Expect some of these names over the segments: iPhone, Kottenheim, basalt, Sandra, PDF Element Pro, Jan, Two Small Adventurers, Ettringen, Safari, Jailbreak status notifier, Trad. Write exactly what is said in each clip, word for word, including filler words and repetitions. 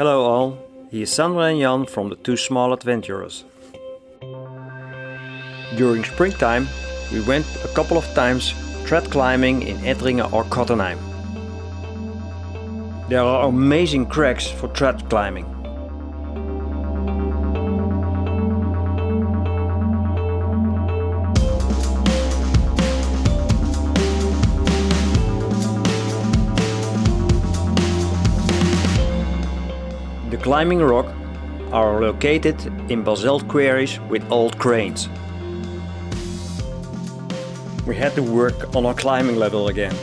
Hello all, here is Sandra and Jan from the Two Small Adventurers. During springtime we went a couple of times trad climbing in Ettringen or Kottenheim. There are amazing cracks for trad climbing. The climbing rock are located in basalt quarries with old cranes. We had to work on our climbing level again.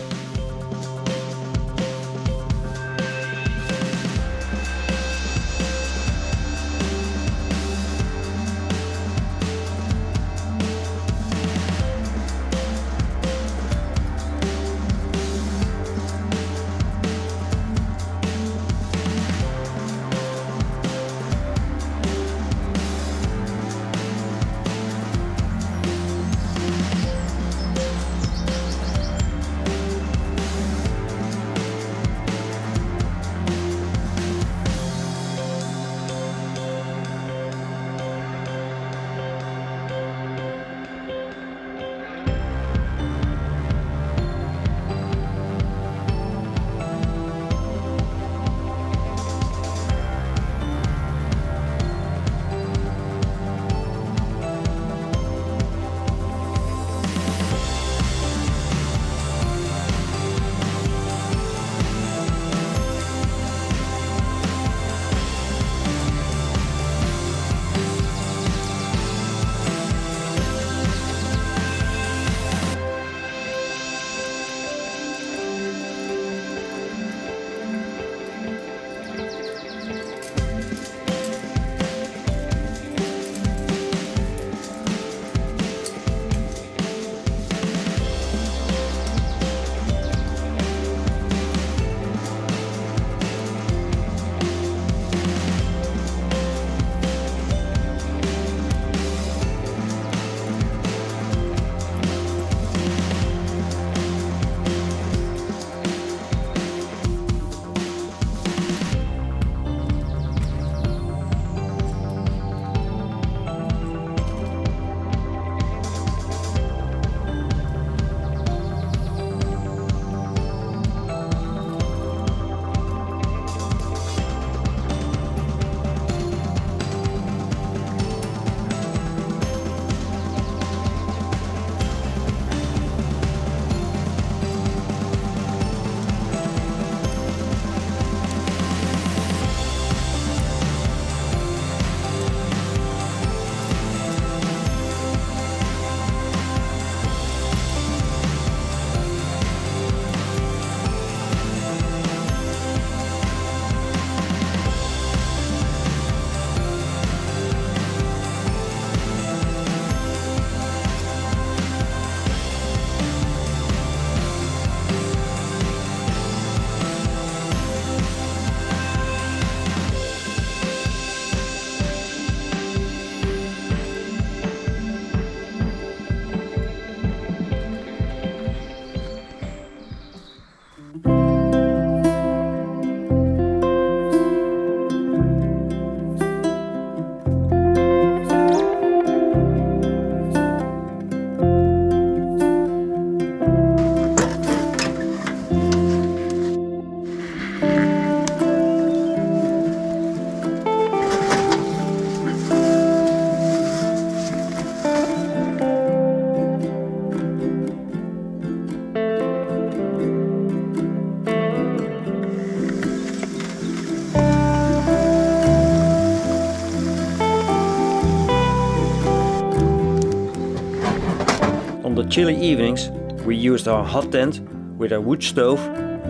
On the chilly evenings, we used our hot tent with a wood stove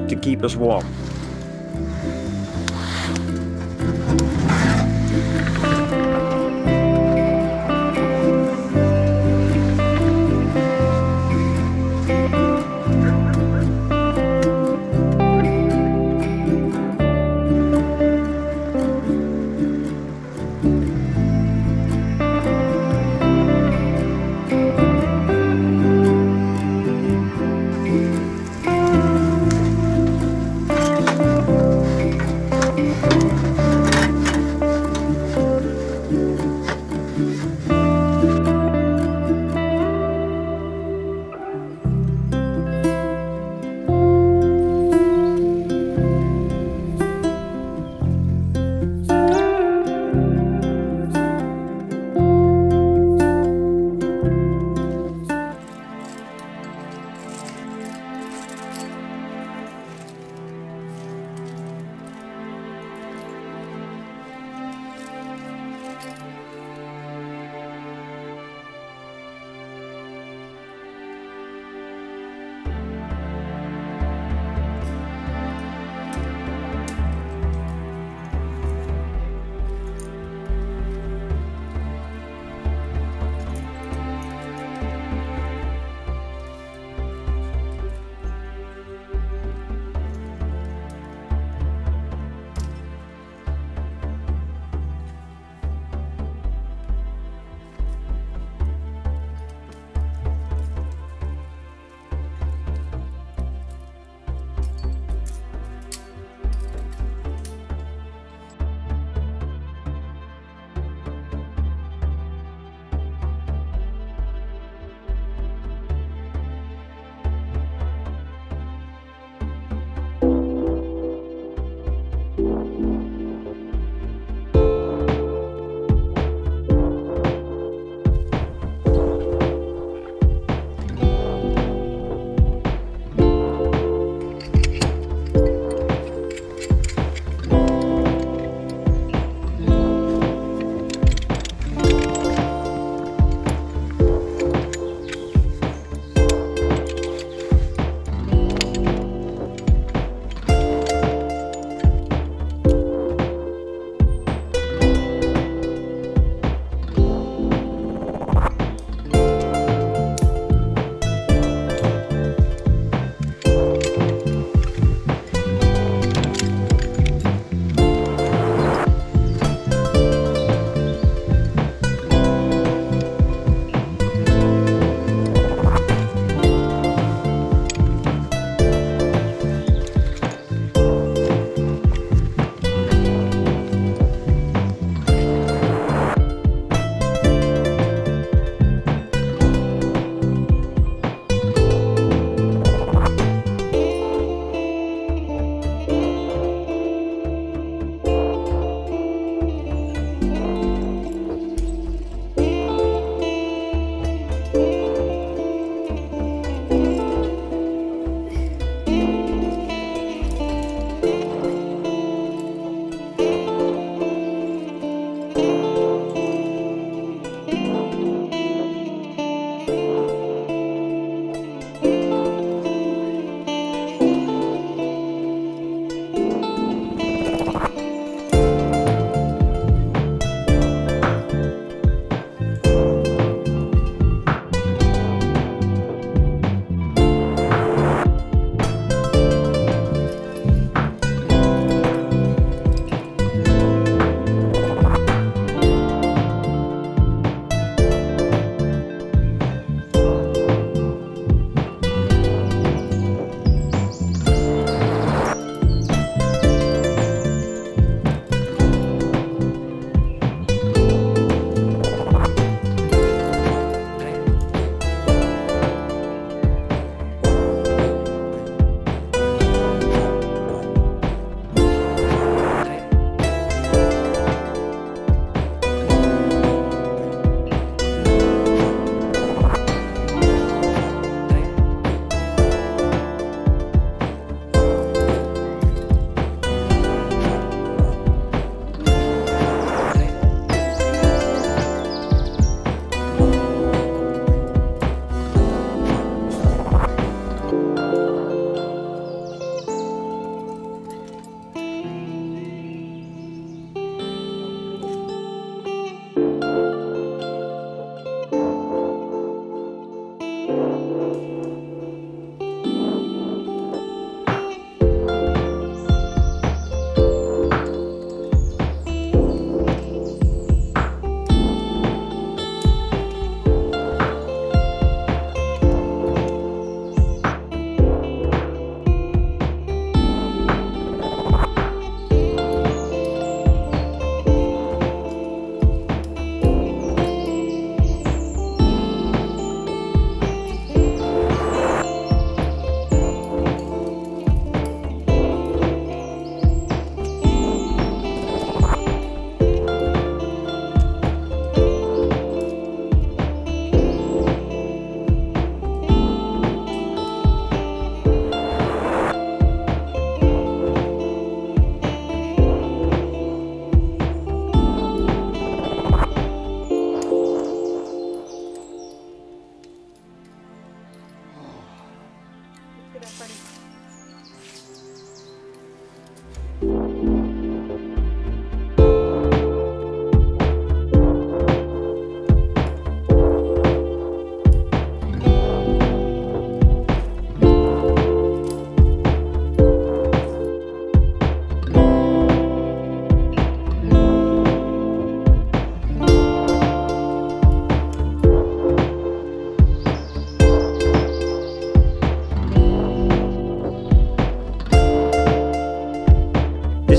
to keep us warm. Thank you.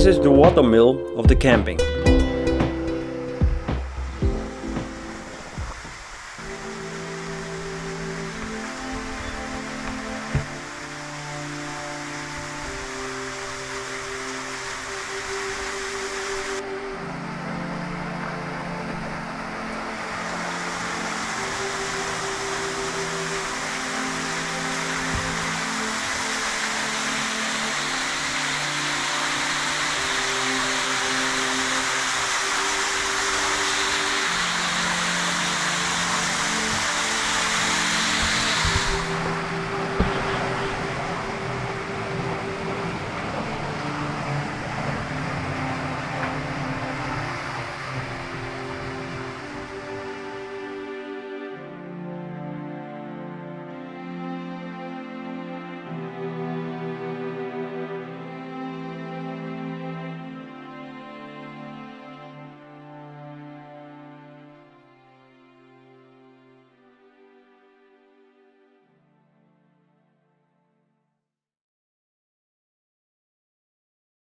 This is the water mill of the camping.